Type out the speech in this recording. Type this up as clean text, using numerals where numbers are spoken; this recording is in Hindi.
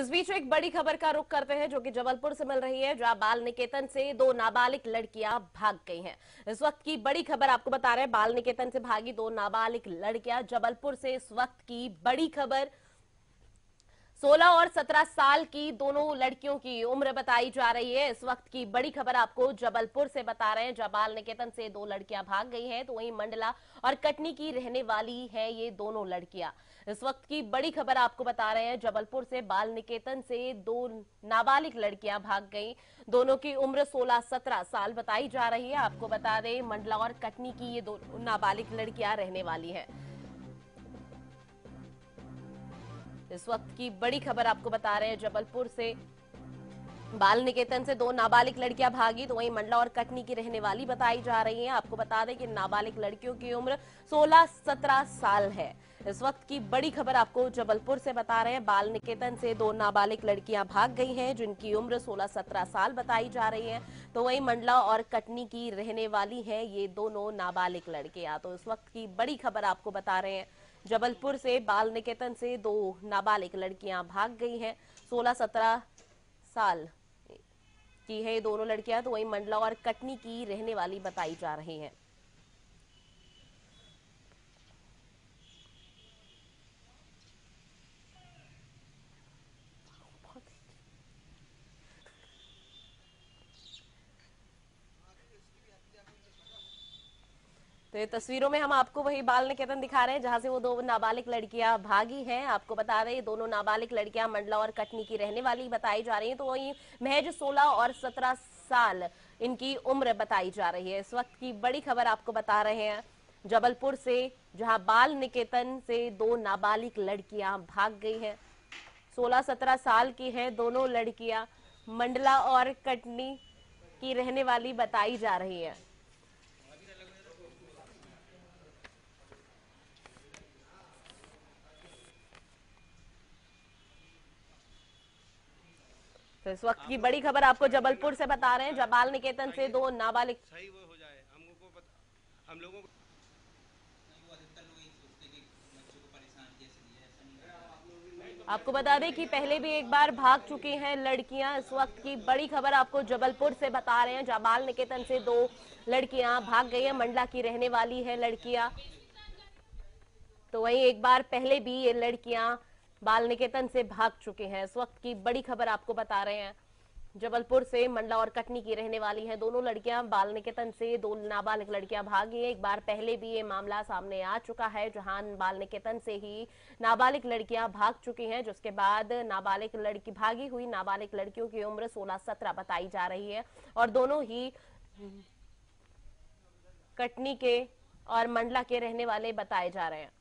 इस बीच एक बड़ी खबर का रुख करते हैं जो कि जबलपुर से मिल रही है, जहां बाल निकेतन से दो नाबालिग लड़कियां भाग गई हैं। इस वक्त की बड़ी खबर आपको बता रहे हैं, बाल निकेतन से भागी दो नाबालिग लड़कियां जबलपुर से। इस वक्त की बड़ी खबर, 16 और 17 साल की दोनों लड़कियों की उम्र बताई जा रही है। इस वक्त की बड़ी खबर आपको जबलपुर से बता रहे हैं, जहां बाल निकेतन से दो लड़कियां भाग गई हैं, तो वहीं मंडला और कटनी की रहने वाली हैं ये दोनों लड़कियां। इस वक्त की बड़ी खबर आपको बता रहे हैं, जबलपुर से बाल निकेतन से दो नाबालिग लड़कियां भाग गई, दोनों की उम्र 16-17 साल बताई जा रही है। आपको बता दें, मंडला और कटनी की ये दोनों नाबालिग लड़कियां रहने वाली है। इस वक्त की बड़ी खबर आपको बता रहे हैं, जबलपुर से बाल निकेतन से दो नाबालिग लड़कियां भागी, तो वहीं मंडला और कटनी की रहने वाली बताई जा रही हैं। आपको बता दें कि नाबालिग लड़कियों की उम्र 16-17 साल है। इस वक्त की बड़ी खबर आपको जबलपुर से बता रहे हैं, बाल निकेतन से दो नाबालिग लड़कियां भाग गई हैं, जिनकी उम्र 16-17 साल बताई जा रही है, तो वहीं मंडला और कटनी की रहने वाली है ये दोनों नाबालिग लड़कियां। तो इस वक्त की बड़ी खबर आपको बता रहे हैं, जबलपुर से बाल निकेतन से दो नाबालिग लड़कियां भाग गई हैं, 16-17 साल की है दोनों लड़कियां, तो वहीं मंडला और कटनी की रहने वाली बताई जा रही हैं। तो ये तस्वीरों में हम आपको वही बाल निकेतन दिखा रहे हैं, जहां से वो दो नाबालिग लड़कियां भागी हैं। आपको बता रहे हैं, दोनों नाबालिग लड़कियां मंडला और कटनी की रहने वाली बताई जा रही हैं, तो वही महज 16 और 17 साल इनकी उम्र बताई जा रही है। इस वक्त की बड़ी खबर आपको बता रहे हैं, जबलपुर से, जहाँ बाल निकेतन से दो नाबालिग लड़कियां भाग गई है, 16-17 साल की है दोनों लड़कियां, मंडला और कटनी की रहने वाली बताई जा रही है। तो इस वक्त की बड़ी खबर आपको जबलपुर से बता रहे हैं, जब बाल निकेतन से दो नाबालिग सही वो हो जाए हम लोगों को आपको बता दें कि पहले भी एक बार भाग चुकी हैं लड़कियां। इस वक्त की बड़ी खबर आपको जबलपुर से बता रहे हैं, जब बाल निकेतन से दो लड़कियां भाग गई हैं, मंडला की रहने वाली है लड़कियां, तो वहीं एक बार पहले भी ये लड़कियां बाल निकेतन से भाग चुके हैं। इस वक्त की बड़ी खबर आपको बता रहे हैं, जबलपुर से मंडला और कटनी की रहने वाली हैं दोनों लड़कियां, बाल निकेतन से दो नाबालिग लड़कियां भागी हैं। एक बार पहले भी ये मामला सामने आ चुका है, जहां बाल निकेतन से ही नाबालिग लड़कियां भाग चुकी हैं, जिसके बाद नाबालिग लड़की भागी हुई नाबालिग लड़कियों की उम्र 16-17 बताई जा रही है, और दोनों ही कटनी के और मंडला के रहने वाले बताए जा रहे हैं।